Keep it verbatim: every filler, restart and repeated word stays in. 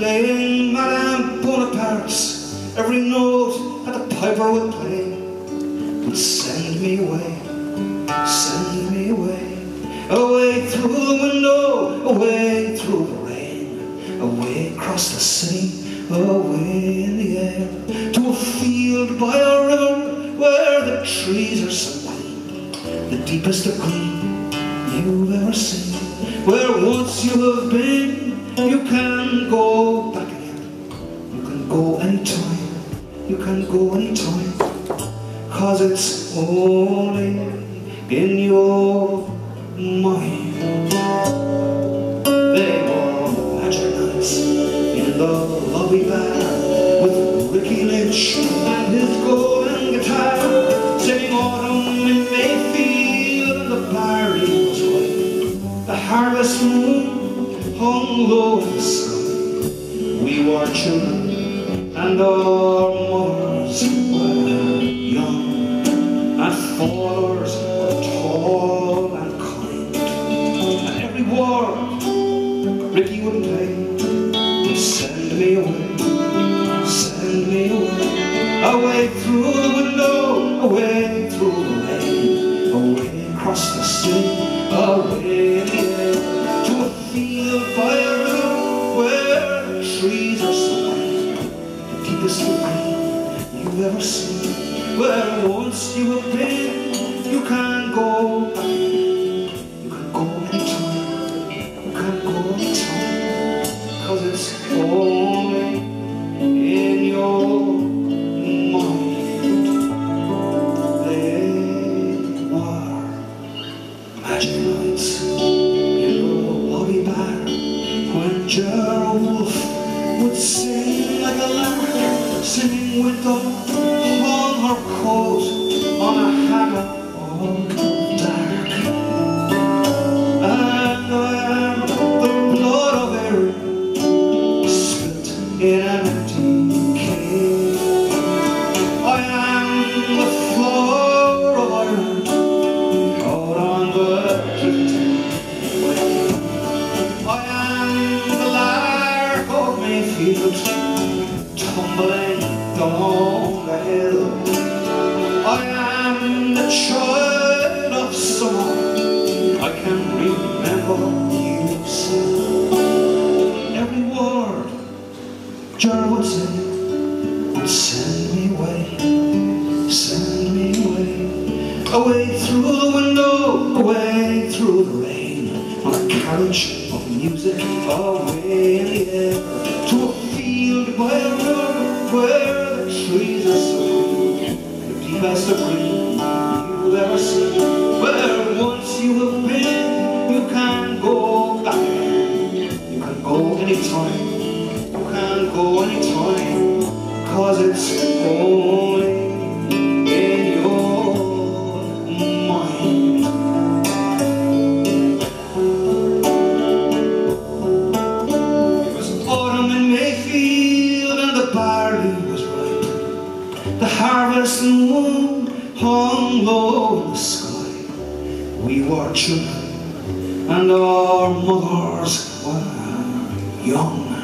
Spillane, Madame Bonaparte, every note that the piper would play would send me away, send me away, away through the window, away through the rain, away across the city, away in the air, to a field by a river where the trees are so green, the deepest of green you've ever seen, where once you have been. You can go back again, you can go anytime, you can go anytime, cause it's only in your mind. They were magic nights in the lobby bar with Ricky Lynch and his golden guitar, singing autumn in Mayfield and the barley was white, the harvest moon hung low in the sky. We were children and our mothers were young, and fathers were tall and kind, and every word Ricky would play would send me away, send me away, away through the window, away through the rain, away across the sea, away in the air, by a river where the trees are so green, the deepest green you've ever seen, where once you have been, you can go back, you can go anytime, you can go anytime, cause it's only in your mind. They were magic nights when Gerald Wolf would sing like a lark, singing with the on her coat on a hammer all dark, and there the blood of Erin spilt in an empty cave. I am the flower of Ireland out on the heat. Mayfield, tumbling down the hill, I am the child of summer, I can remember you still. Every word Gerald would say would send me away, send me away, away through the window, away through the rain, on a carriage of music, away in the air, to a field by a river where the trees are so green, the deepest of green you've ever seen, where once you have been, you can go back, you can go anytime, you can go anytime, cause it's only in your mind. The harvest moon hung low in the sky. We were children and our mothers were young.